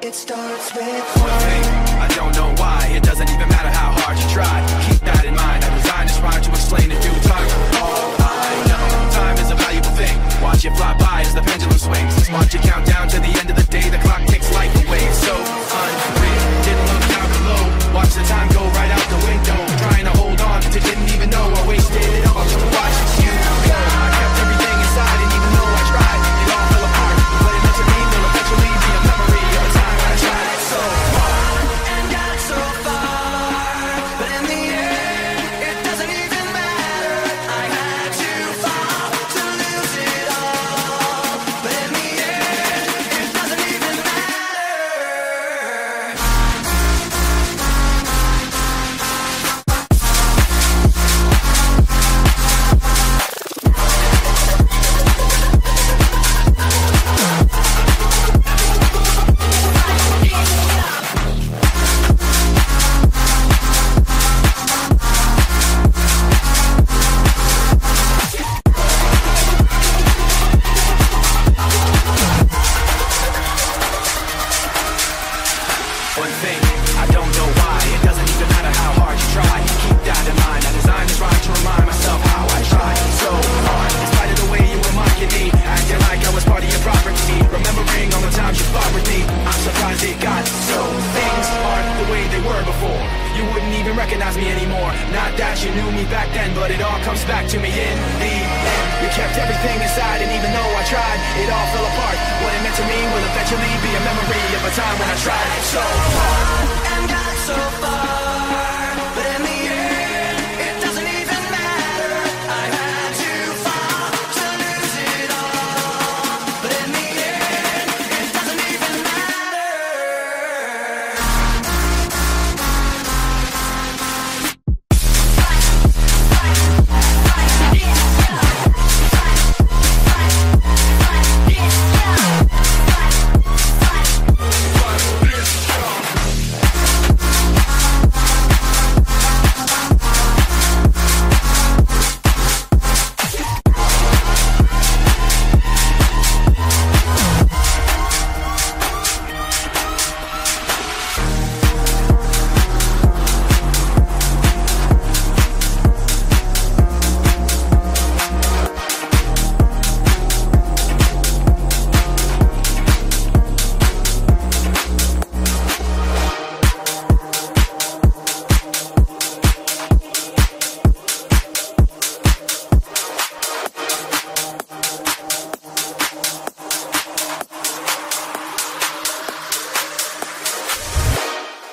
It starts with something. I don't know why. It doesn't even matter how hard you try. Keep that in mind. I designed this rhyme to explain a few times. All I know, time is a valuable thing. Watch it fly by as the pendulum swings. Watch it count down to the end of the day. The clock takes life away. So unreal. Didn't look down below. Watch the time go right out the window. Trying to hold on to didn't even know I wasted it all. Just to watch you go. I kept everything inside, and even though I tried, it all fell apart. But it meant to me will eventually be a memory. Be a memory of a time when I tried so hard and got so far.